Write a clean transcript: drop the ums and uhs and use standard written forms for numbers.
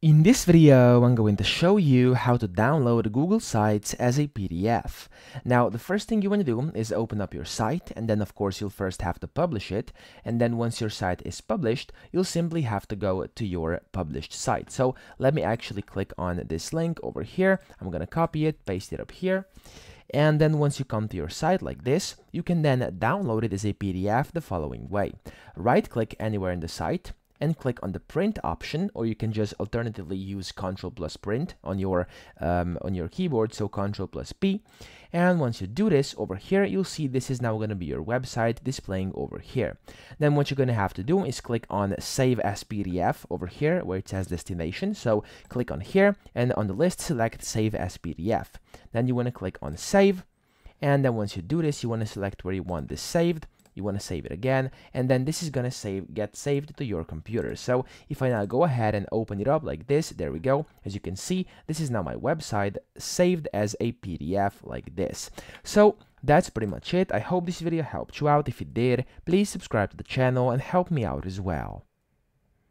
In this video, I'm going to show you how to download Google Sites as a PDF. Now, the first thing you want to do is open up your site, and then of course you'll first have to publish it, and then once your site is published, you'll simply have to go to your published site. So let me actually click on this link over here. I'm going to copy it, paste it up here. And then once you come to your site like this, you can then download it as a PDF the following way. Right-click anywhere in the site and click on the print option, or you can just alternatively use Ctrl+Print on your keyboard, so Ctrl+P. And once you do this over here, you'll see this is now going to be your website displaying over here. Then what you're going to have to do is click on Save as PDF over here where it says Destination. So click on here, and on the list select Save as PDF. Then you want to click on Save, and then once you do this, you want to select where you want this saved. You want to save it again, and then this is going to get saved to your computer. So if I now go ahead and open it up like this, there we go. As you can see, this is now my website saved as a PDF like this. So that's pretty much it. I hope this video helped you out. If it did, please subscribe to the channel and help me out as well.